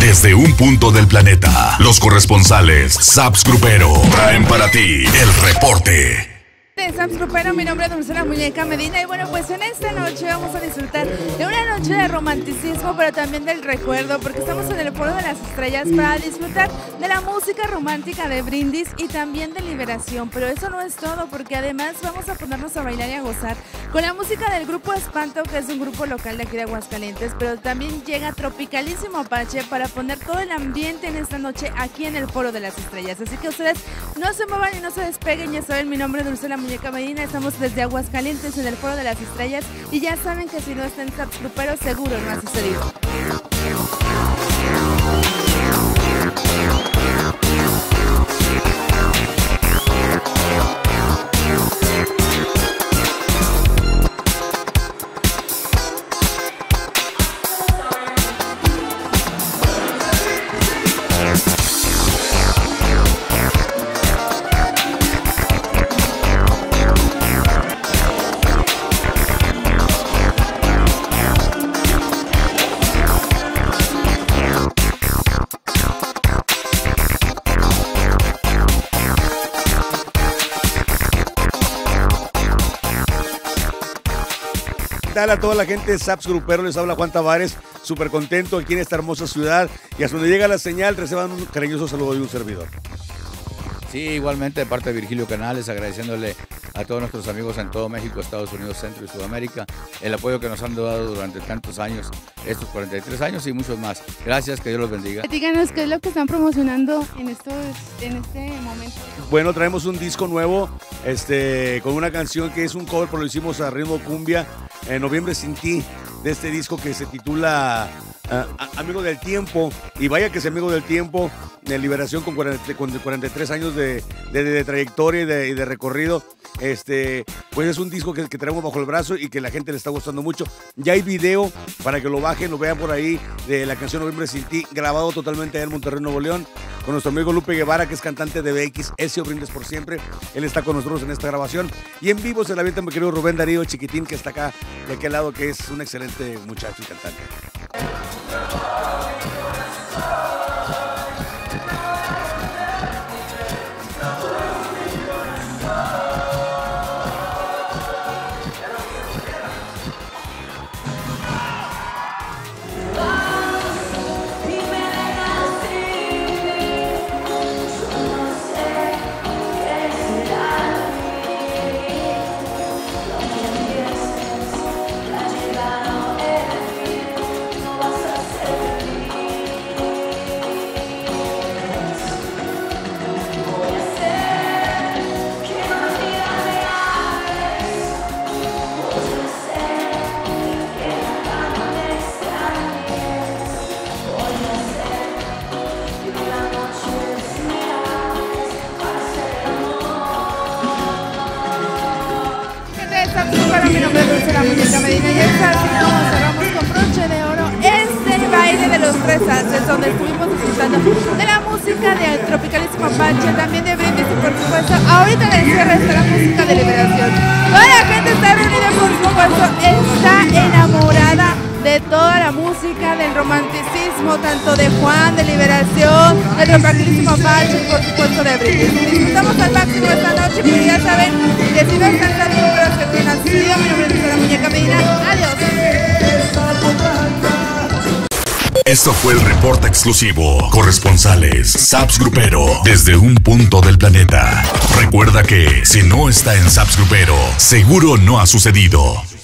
desde un punto del planeta. Los corresponsales SAPS Grupero traen para ti el reporte. De SAPS Grupero, mi nombre es Dulce La Muñeca Medina y bueno, pues en esta noche vamos a disfrutar de una noche de romanticismo, pero también del recuerdo, porque estamos en el Foro de las Estrellas para disfrutar de la música romántica de Bryndis y también de Liberación, pero eso no es todo, porque además vamos a ponernos a bailar y a gozar con la música del grupo Espanto, que es un grupo local de aquí de Aguascalientes, pero también llega Tropicalísimo Apache para poner todo el ambiente en esta noche aquí en el Foro de las Estrellas, así que ustedes no se muevan y no se despeguen. Ya saben, mi nombre es Dulce La Muñeca Medina, estamos desde Aguascalientes en el Foro de las Estrellas y ya saben que si no está en SAPS Grupero, seguro no ha sucedido. A toda la gente de SAPS Grupero les habla Juan Tavares, súper contento aquí en esta hermosa ciudad, y hasta donde llega la señal reciban un cariñoso saludo de un servidor. Sí, igualmente de parte de Virgilio Canales, agradeciéndole a todos nuestros amigos en todo México, Estados Unidos, Centro y Sudamérica, el apoyo que nos han dado durante tantos años, estos 43 años y muchos más. Gracias, que Dios los bendiga. Díganos, ¿qué es lo que están promocionando en este momento? Bueno, traemos un disco nuevo con una canción que es un cover, pero lo hicimos a ritmo cumbia, Noviembre sin ti, de este disco que se titula Amigo del Tiempo, y vaya que es Amigo del Tiempo, de Liberación, con 43 años de trayectoria y de recorrido. Pues es un disco que traemos bajo el brazo y que la gente le está gustando mucho. Ya hay video para que lo bajen, lo vean por ahí, de la canción Noviembre sin ti, grabado totalmente en Monterrey, Nuevo León, con nuestro amigo Lupe Guevara, que es cantante de BX, Bryndis por siempre. Él está con nosotros en esta grabación. Y en vivo se la avienta mi querido Rubén Darío, chiquitín, que está acá de aquel lado, que es un excelente muchacho y cantante. Mi nombre es Dulce La Muñeca Medina y es así como cerramos con broche de oro este baile de los tres haces, donde estuvimos disfrutando de la música de Tropicalísimo Apache, también de Bryndis y por supuesto ahorita en el cierre está la música de Liberación. Toda la gente está reunida, por supuesto está enamorada de toda la música, del romanticismo, tanto de Juan, de Liberación, de Tropicalísimo Apache y por supuesto de Bryndis. Disfrutamos al máximo esta noche, pero ya saben que si no están tan números que no han sido, mi nombre es Dulce La Muñeca Medina. Adiós. Esto fue el reporte exclusivo. Corresponsales SAPS Grupero desde un punto del planeta. Recuerda que si no está en SAPS Grupero, seguro no ha sucedido.